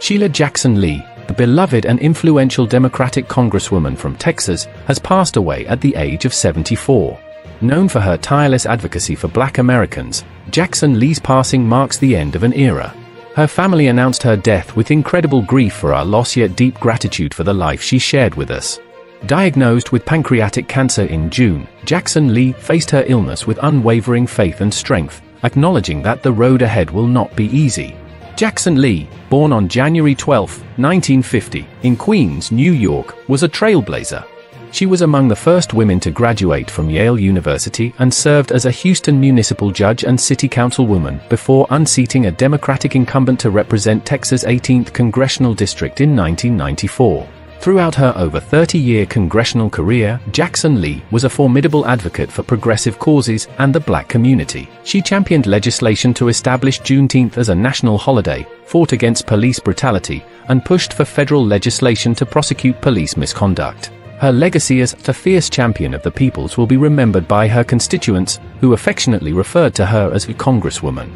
Sheila Jackson Lee, the beloved and influential Democratic Congresswoman from Texas, has passed away at the age of 74. Known for her tireless advocacy for Black Americans, Jackson Lee's passing marks the end of an era. Her family announced her death with incredible grief for our loss, yet deep gratitude for the life she shared with us. Diagnosed with pancreatic cancer in June, Jackson Lee faced her illness with unwavering faith and strength, acknowledging that the road ahead will not be easy. Jackson Lee, born on January 12, 1950, in Queens, New York, was a trailblazer. She was among the first women to graduate from Yale University and served as a Houston municipal judge and city councilwoman before unseating a Democratic incumbent to represent Texas' 18th congressional district in 1994. Throughout her over 30-year congressional career, Jackson Lee was a formidable advocate for progressive causes and the Black community. She championed legislation to establish Juneteenth as a national holiday, fought against police brutality, and pushed for federal legislation to prosecute police misconduct. Her legacy as the fierce champion of the peoples will be remembered by her constituents, who affectionately referred to her as a Congresswoman.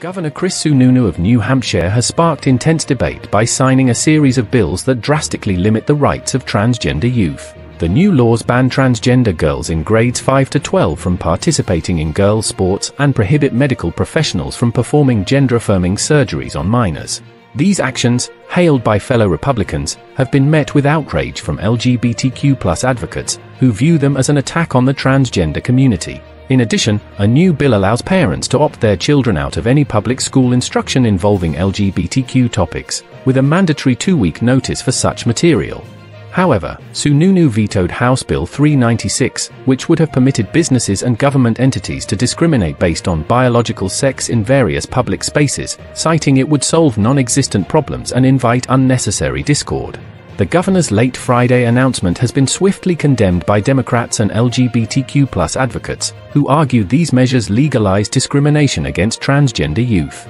Governor Chris Sununu of New Hampshire has sparked intense debate by signing a series of bills that drastically limit the rights of transgender youth. The new laws ban transgender girls in grades 5 to 12 from participating in girls' sports and prohibit medical professionals from performing gender-affirming surgeries on minors. These actions, hailed by fellow Republicans, have been met with outrage from LGBTQ+ advocates, who view them as an attack on the transgender community. In addition, a new bill allows parents to opt their children out of any public school instruction involving LGBTQ topics, with a mandatory 2-week notice for such material. However, Sununu vetoed House Bill 396, which would have permitted businesses and government entities to discriminate based on biological sex in various public spaces, citing it would solve non-existent problems and invite unnecessary discord. The governor's late Friday announcement has been swiftly condemned by Democrats and LGBTQ+ advocates, who argued these measures legalize discrimination against transgender youth.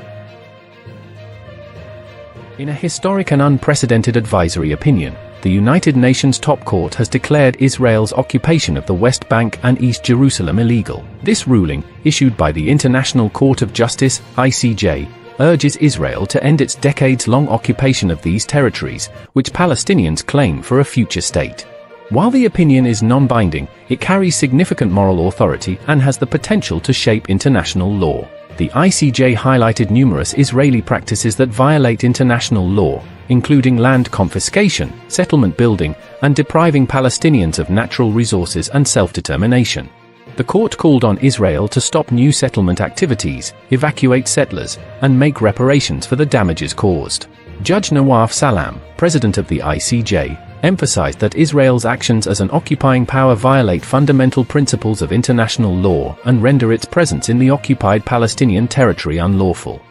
In a historic and unprecedented advisory opinion, the United Nations top court has declared Israel's occupation of the West Bank and East Jerusalem illegal. This ruling, issued by the International Court of Justice, ICJ, urges Israel to end its decades-long occupation of these territories, which Palestinians claim for a future state. While the opinion is non-binding, it carries significant moral authority and has the potential to shape international law. The ICJ highlighted numerous Israeli practices that violate international law, including land confiscation, settlement building, and depriving Palestinians of natural resources and self-determination. The court called on Israel to stop new settlement activities, evacuate settlers, and make reparations for the damages caused. Judge Nawaf Salam, president of the ICJ, emphasized that Israel's actions as an occupying power violate fundamental principles of international law and render its presence in the occupied Palestinian territory unlawful.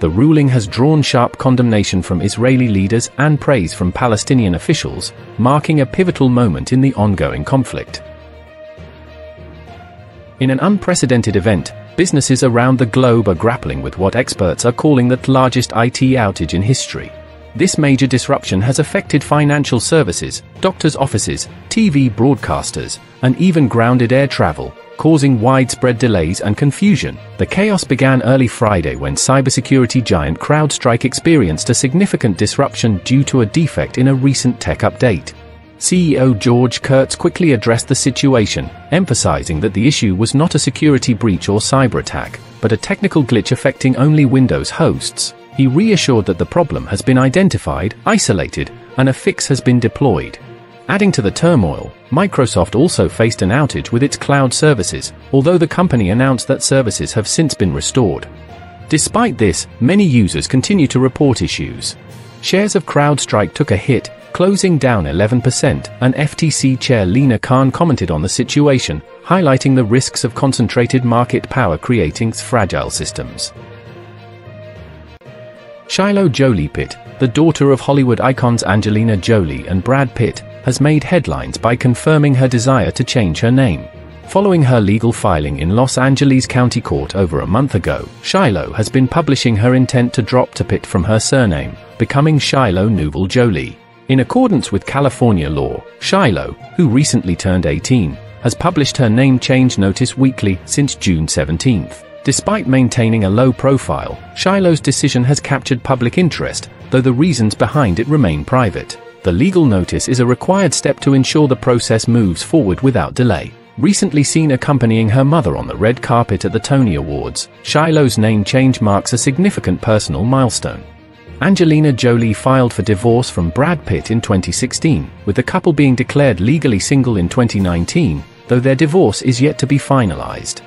The ruling has drawn sharp condemnation from Israeli leaders and praise from Palestinian officials, marking a pivotal moment in the ongoing conflict. In an unprecedented event, businesses around the globe are grappling with what experts are calling the largest IT outage in history. This major disruption has affected financial services, doctors' offices, TV broadcasters, and even grounded air travel, causing widespread delays and confusion. The chaos began early Friday when cybersecurity giant CrowdStrike experienced a significant disruption due to a defect in a recent tech update. CEO George Kurtz quickly addressed the situation, emphasizing that the issue was not a security breach or cyber attack, but a technical glitch affecting only Windows hosts. He reassured that the problem has been identified, isolated, and a fix has been deployed. Adding to the turmoil, Microsoft also faced an outage with its cloud services, although the company announced that services have since been restored. Despite this, many users continue to report issues. Shares of CrowdStrike took a hit, closing down 11%, and FTC Chair Lena Khan commented on the situation, highlighting the risks of concentrated market power creating fragile systems. Shiloh Jolie-Pitt, the daughter of Hollywood icons Angelina Jolie and Brad Pitt, has made headlines by confirming her desire to change her name. Following her legal filing in Los Angeles County Court over a month ago, Shiloh has been publishing her intent to drop to Pitt from her surname, becoming Shiloh Nouvelle Jolie. In accordance with California law, Shiloh, who recently turned 18, has published her name change notice weekly since June 17. Despite maintaining a low profile, Shiloh's decision has captured public interest, though the reasons behind it remain private. The legal notice is a required step to ensure the process moves forward without delay. Recently seen accompanying her mother on the red carpet at the Tony Awards, Shiloh's name change marks a significant personal milestone. Angelina Jolie filed for divorce from Brad Pitt in 2016, with the couple being declared legally single in 2019, though their divorce is yet to be finalized.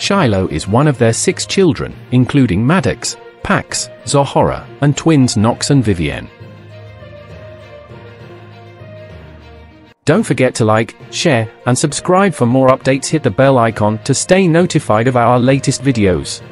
Shiloh is one of their 6 children, including Maddox, Pax, Zohara, and twins Knox and Vivienne. Don't forget to like, share, and subscribe for more updates. Hit the bell icon to stay notified of our latest videos.